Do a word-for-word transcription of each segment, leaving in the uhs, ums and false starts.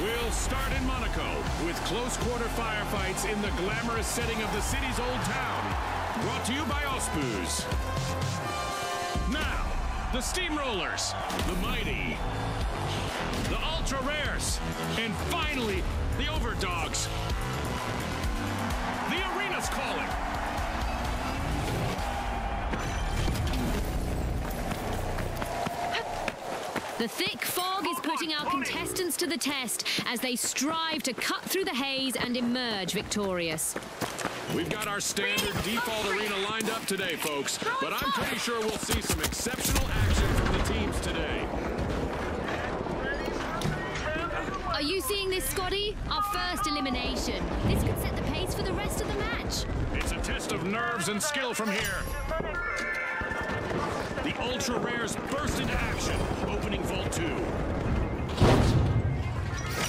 We'll start in Monaco with close-quarter firefights in the glamorous setting of the city's old town. Brought to you by Ospo's. Now, the Steamrollers, the Mighty, the Ultra Rares, and finally, the Overdogs. The arena's calling. The thick fog is putting our contestants to the test as they strive to cut through the haze and emerge victorious. We've got our standard default arena lined up today, folks, but I'm pretty sure we'll see some exceptional action from the teams today. Are you seeing this, Scotty? Our first elimination. This could set the pace for the rest of the match. It's a test of nerves and skill from here. The Ultra Rares burst into action, opening Vault two.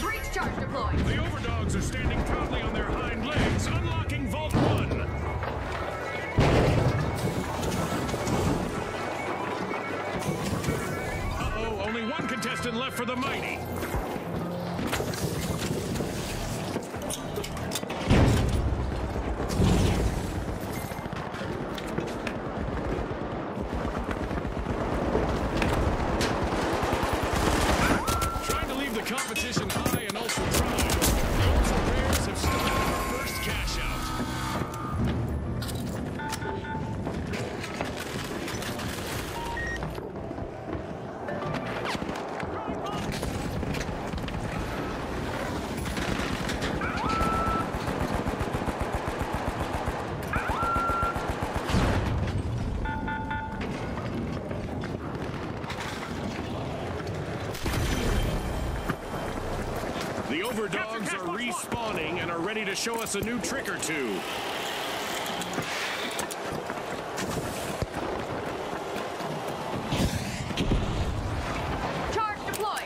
Breach charge deployed. The Overdogs are standing proudly on their hind legs, unlocking Vault one. Uh-oh, only one contestant left for the Mighty. Competition high and also trying. The Ultra Rares have started their first cash out. Overdogs are respawning and are ready to show us a new trick or two. Charge deployed.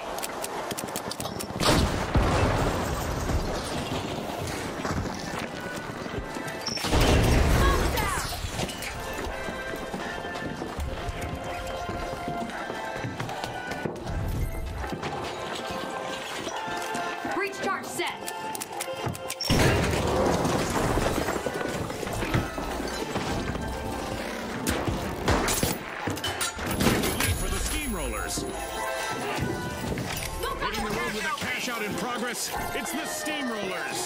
In progress, it's the Steamrollers.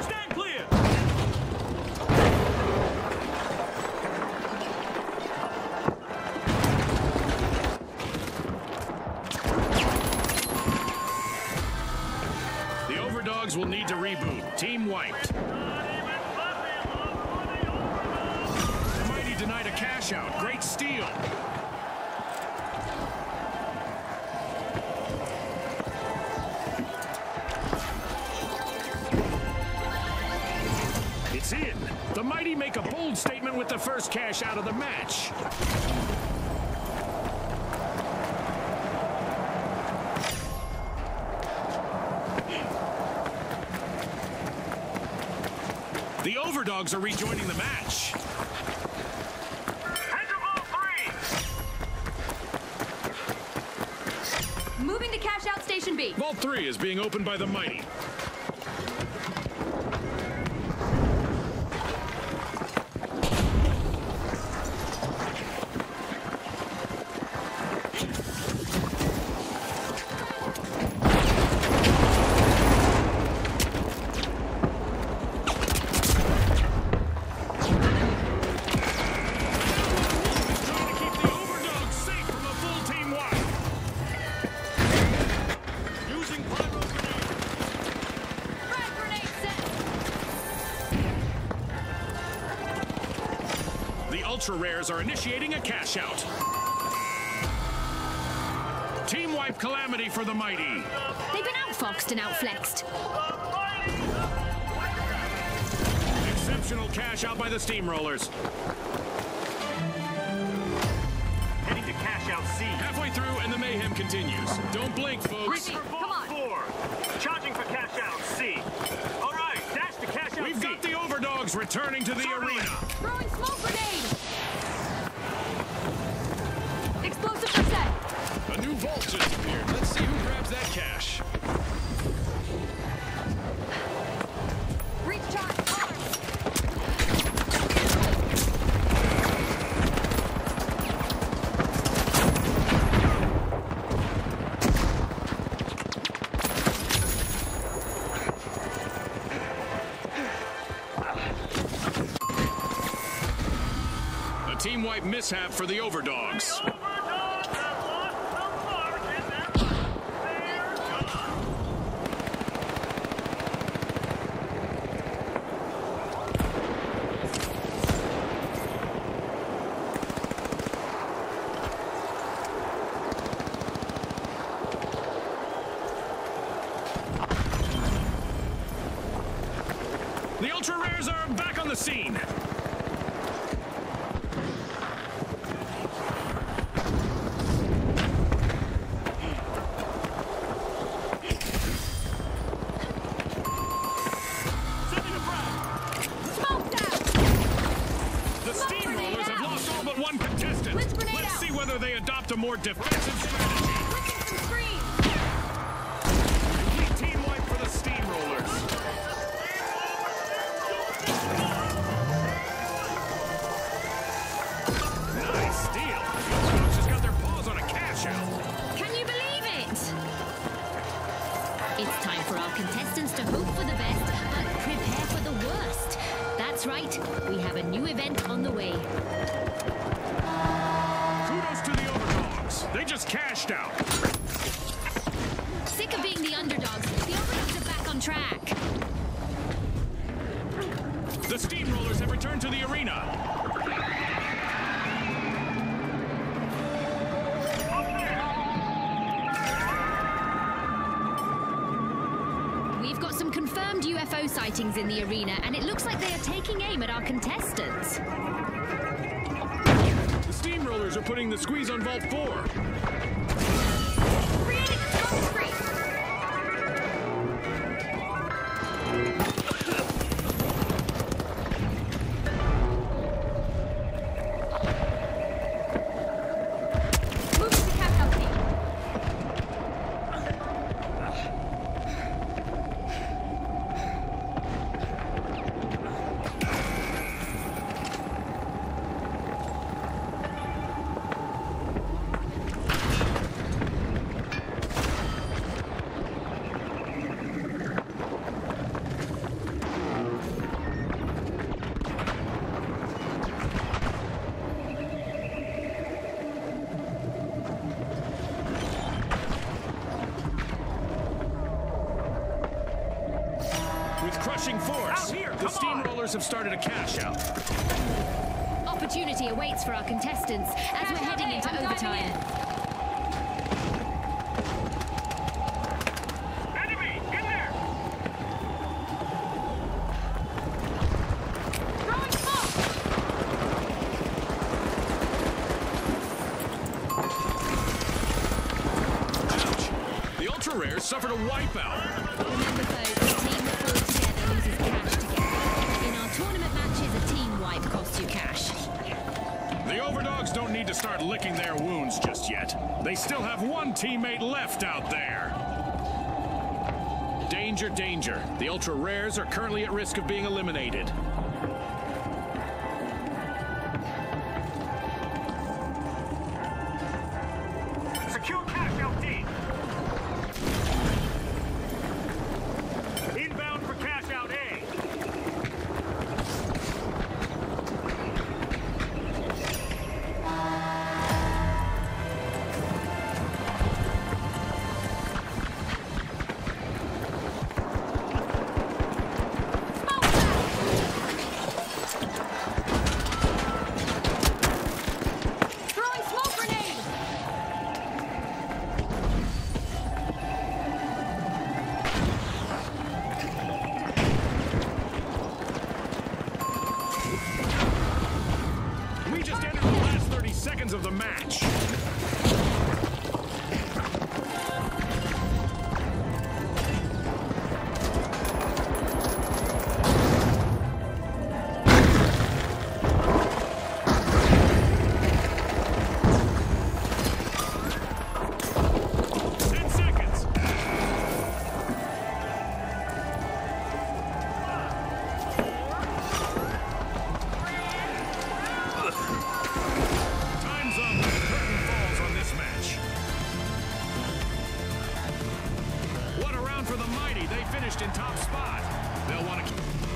Stand clear. Dogs will need to reboot. Team wiped. The Mighty denied a cash out. Great steal. It's in. The Mighty make a bold statement with the first cash out of the match. The Overdogs are rejoining the match. Head to ball three. Moving to cash out station B. Vault three is being opened by the Mighty. Ultra Rares are initiating a cash out. Team wipe calamity for the Mighty. They've been outfoxed and outflexed. Exceptional cash out by the Steamrollers. Heading to cash out C. Halfway through and the mayhem count continues. Don't blink, folks. Reaching for vault four. Charging for cash out C. All right, dash to cash out. We've got the overdogs returning to the arena. Throwing smoke grenade. Explosive set. A new vault just appeared. Let's see who grabs that cash. Team-wide mishap for the Overdogs. The Overdogs have lost the mark, and that's their job. The Ultra Rares are back on the scene. A more defensive strategy. Quick and screen. Complete team wipe for the Steamrollers. Nice steal. The Overdogs just got their paws on a cash out. Can you believe it? It's time for our contestants to hope for the best, but prepare for the worst. That's right. We have a new event on the way. They just cashed out. Sick of being the underdogs, the Overdogs are back on track. The Steamrollers have returned to the arena. We've got some confirmed U F O sightings in the arena, and it looks like they are taking aim at our contestants. Steamrollers are putting the squeeze on Vault four. Creating a smoke screen. Moving to Cap force. Out here, the Steamrollers have started a cash out. Opportunity awaits for our contestants as we're heading into overtime. Enemy, in there! Throwing smoke! Ouch! The Ultra Rare suffered a wipeout. Remember, folks, the team that falls together loses cash together. In our tournament matches, a team wipe costs you cash. The Overdogs don't need to start licking their wounds just yet. They still have one teammate left out there. Danger, danger. The Ultra Rares are currently at risk of being eliminated. Secure cash, L D. Just entered the last thirty seconds of the match. finished in top spot. They'll want to keep...